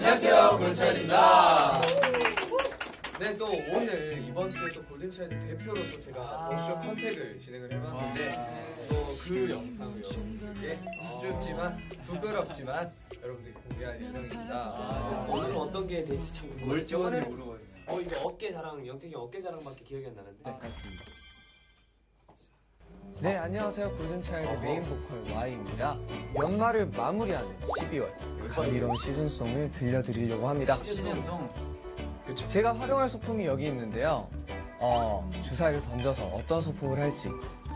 안녕하세요, 골든 차일드입니다. 네, 또 오늘 이번 주에서 골든 차일드 대표로 또 제가 덕쇼 컨택을 진행을 해봤는데 또 그 영상을 여러분들께 수줍지만 부끄럽지만 여러분들께 공개할 예정입니다. 오늘은 어떤 게 될지 참 궁금해요. 이거 어깨 자랑, 영택이 어깨 자랑밖에 기억이 안 나는데. 알겠습니다. 네, 안녕하세요. 골든 차일드 메인 보컬 Y입니다. 연말을 마무리하는 12월 감미로운 시즌송을 들려드리려고 합니다. 시즌송? 그렇죠. 제가 활용할 소품이 여기 있는데요. 주사위를 던져서 어떤 소품을 할지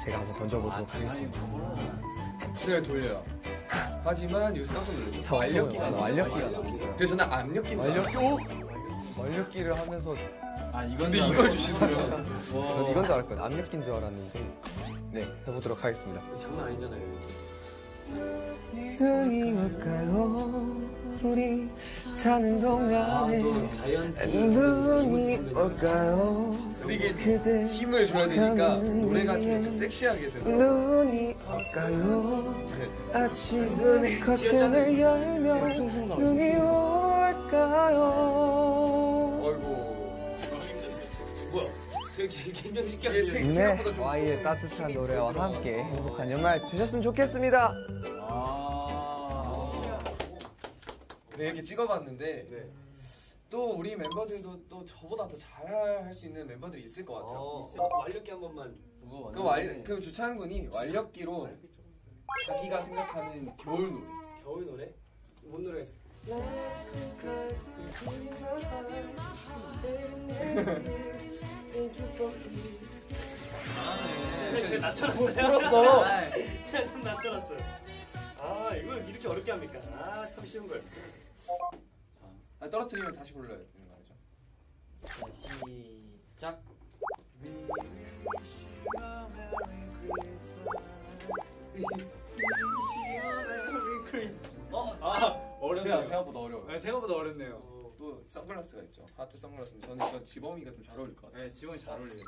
제가 한번 던져보도록 하겠습니다. 주사위를 돌려요. 하지만 여기서 깜짝 놀랐죠. 완력기가 나와. 그래서 난 압력기가 완력기를 하면서 근데 이걸 주시더라고요. 저는 이건 줄 알았거든요. 압력기인 줄 알았는데 네, 해보도록 하겠습니다. 장난 아니잖아요. 등이 올까요? 우리 자는 동안에 눈이 올까요? 이게 힘을 줘야 되니까 노래가 좀 섹시하게 들어요. 눈이 올까요? 아침은 커튼을 열면 눈이 올까요? 네, 와이의 따뜻한 노래와 함께 행복한 연말 되셨으면 좋겠습니다. 네, 이렇게 찍어봤는데 네. 또 우리 멤버들도 또 저보다 더 잘할 수 있는 멤버들이 있을 것 같아요. 완력기 한 번만. 그 주찬군이 완력기로 자기가 생각하는 겨울 노래. 겨울 노래? 뭔 노래가 있어요? 제가 낮춰놨어요. 풀었어. 제가 좀 낮춰놨어요. 이걸 이렇게 어렵게 합니까? 참 쉬운 걸. 떨어뜨리면 다시 불러야 되는 거 알죠? 시작. 어렵네요. 생각보다 어려워요. 네, 생각보다 어렵네요. 또 선글라스가 있죠. 하트 선글라스인데 저는 이건 지범이가 좀 잘 어울릴 것 같아요. 네, 지범이 잘 어울리겠어요.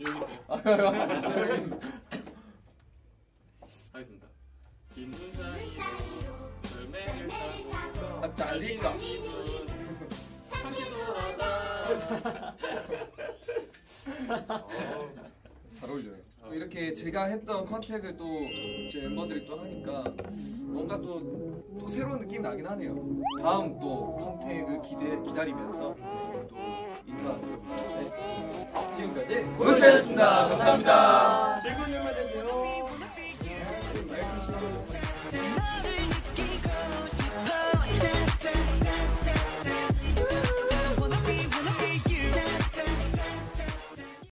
여기 있어요. 하겠습니다. 긴 눈 사이로 열매를 따고 달릴까? 산길 돌아다. 잘 어울려요. 이렇게 제가 했던 컨택을 또 제 멤버들이 또 하니까 뭔가 또 새로운 느낌이 나긴 하네요. 다음 또 컨택을 기다리면서 또 인사드리고 싶은데 지금까지 골든 차일드였습니다. 감사합니다. 즐거운 연말 되세요.